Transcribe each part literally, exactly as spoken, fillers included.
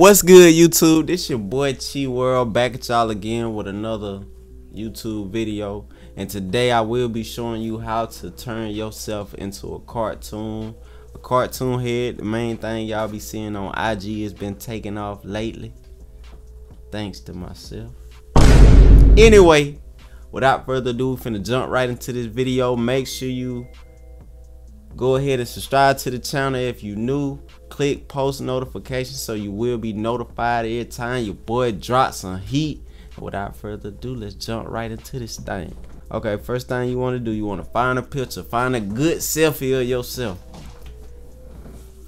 What's good, YouTube? This your boy Chi World back at y'all again with another YouTube video, and today I will be showing you how to turn yourself into a cartoon a cartoon head. The main thing y'all be seeing on I G has been taking off lately, thanks to myself. Anyway, without further ado, finna jump right into this video. Make sure you go ahead and subscribe to the channel if you new. Click post notifications so you will be notified every time your boy drops some heat. And without further ado, let's jump right into this thing. Okay, first thing you want to do, you want to find a picture, find a good selfie of yourself.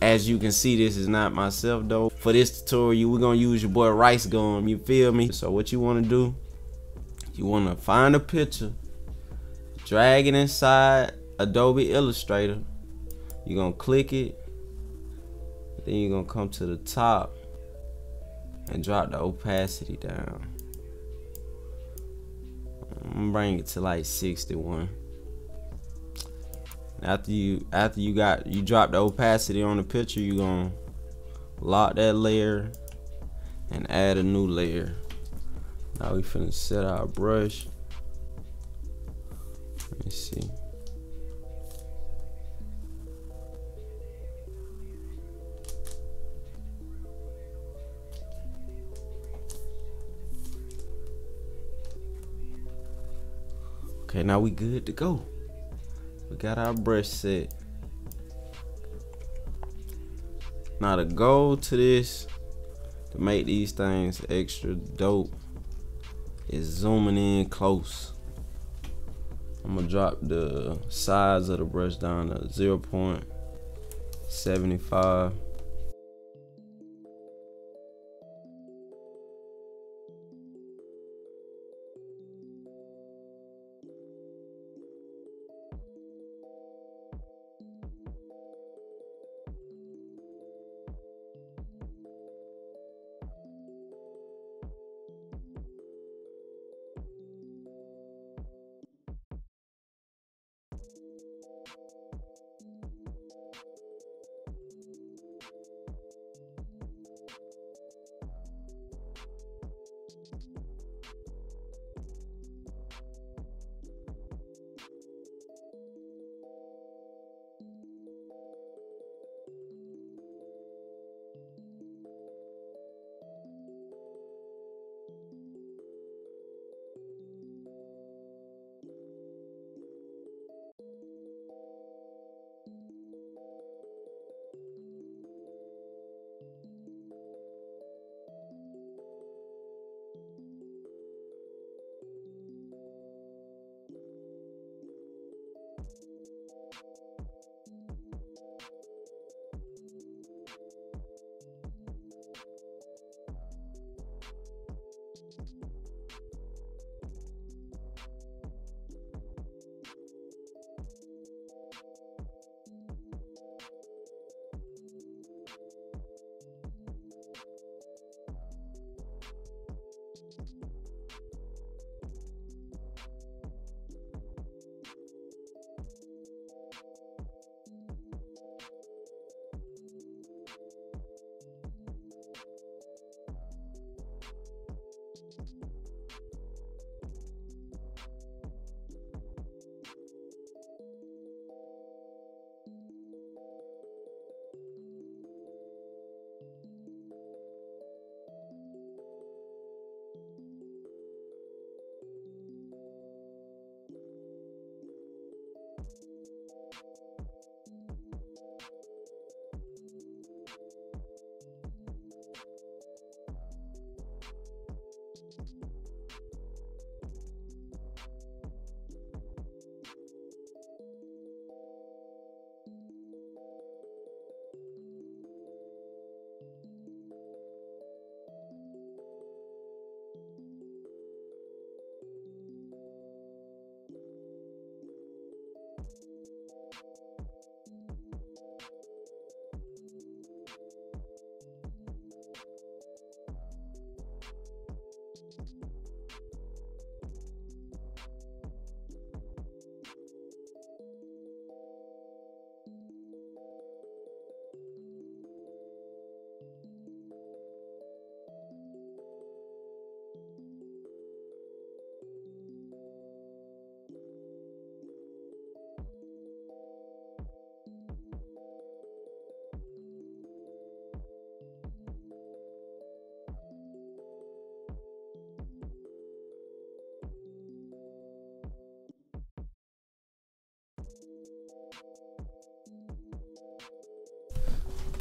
As you can see, this is not myself though. For this tutorial, we're gonna use your boy RiceGum. You feel me? So what you want to do, you want to find a picture, drag it inside Adobe Illustrator. You're gonna click it. Then you're gonna come to the top and drop the opacity down. I'm gonna bring it to like sixty-one. After you after you got you drop the opacity on the picture, you're gonna lock that layer and add a new layer. Now we finna set our brush. Let me see. Okay, now we good to go. We got our brush set. Now the goal to this, to make these things extra dope, is zooming in close. I'm gonna drop the size of the brush down to zero point seven five.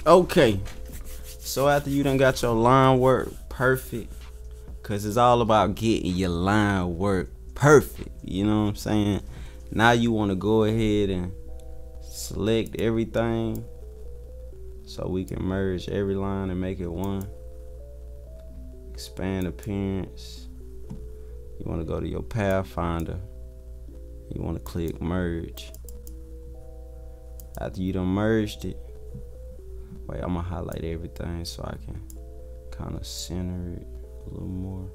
Okay, so after you done got your line work perfect, because it's all about getting your line work perfect, you know what I'm saying? Now you want to go ahead and select everything so we can merge every line and make it one. Expand appearance. You want to go to your Pathfinder. You want to click merge. After you done merged it, wait, I'm gonna highlight everything so I can kind of center it a little more.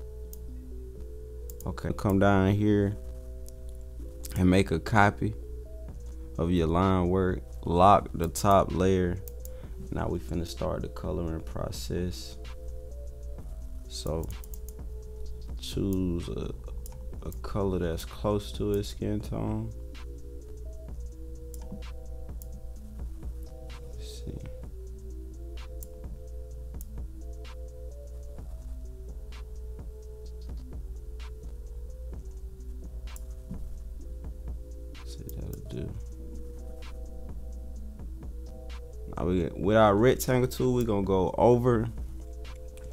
Okay, come down here and make a copy of your line work. Lock the top layer. Now we finna start the coloring process. So choose a, a color that's close to his skin tone. Let's see. Let's see what that'll do. Now we, with our rectangle tool, we're gonna go over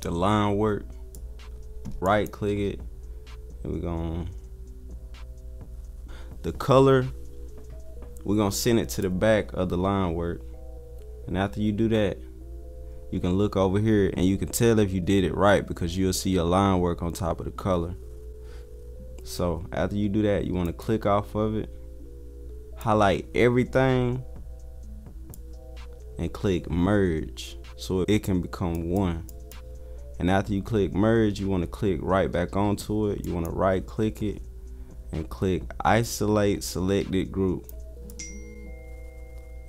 the line work, right click it, and we're gonna the color we're gonna send it to the back of the line work. And after you do that, you can look over here and you can tell if you did it right because you'll see your line work on top of the color. So after you do that, you want to click off of it, highlight everything, and click merge so it can become one. And after you click merge, you want to click right back onto it. You want to right click it and click isolate selected group.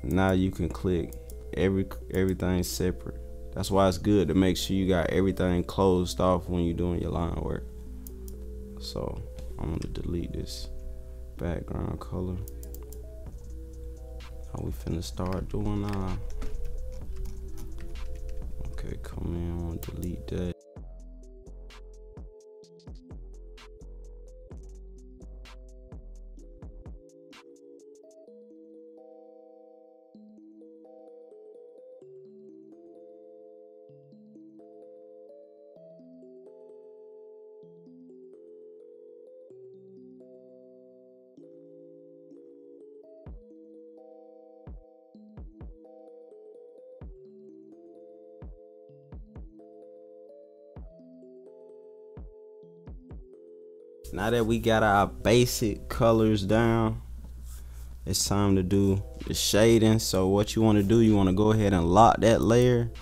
Now you can click every everything separate. That's why it's good to make sure you got everything closed off when you're doing your line work. So I'm going to delete this background color. Now we finna start doing our. Okay, come in, I want to delete that. Now that we got our basic colors down, it's time to do the shading. So what you want to do, you want to go ahead and lock that layer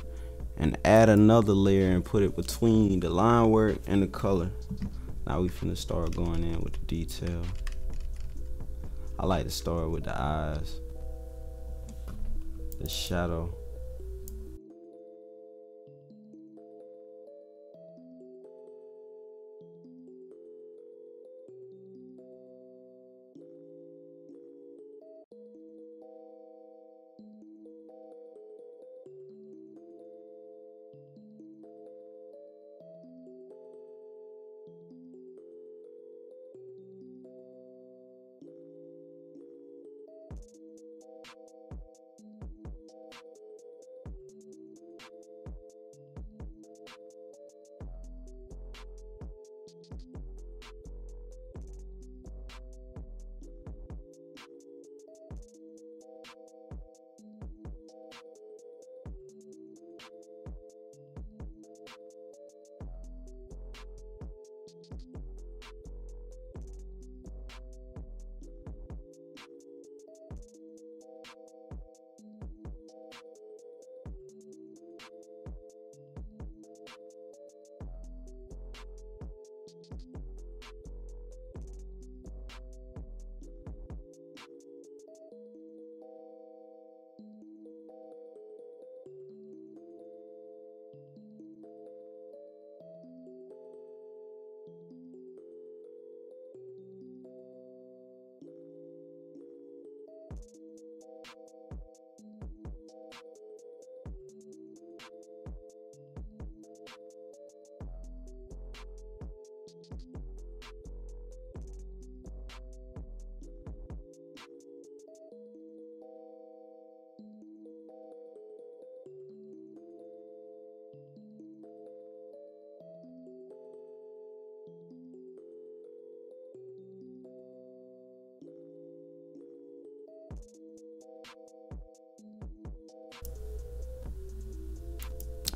and add another layer and put it between the line work and the color. Now we finna start going in with the detail. I like to start with the eyes, the shadow.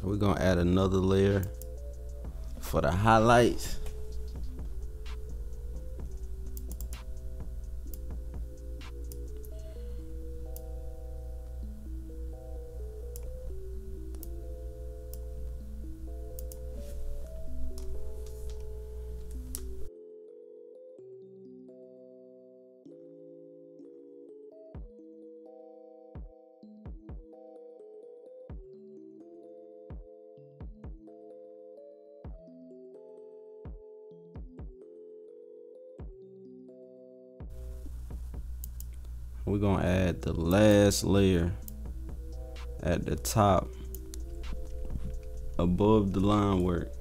we're gonna add another layer for the highlights. We're gonna add the last layer at the top above the line work.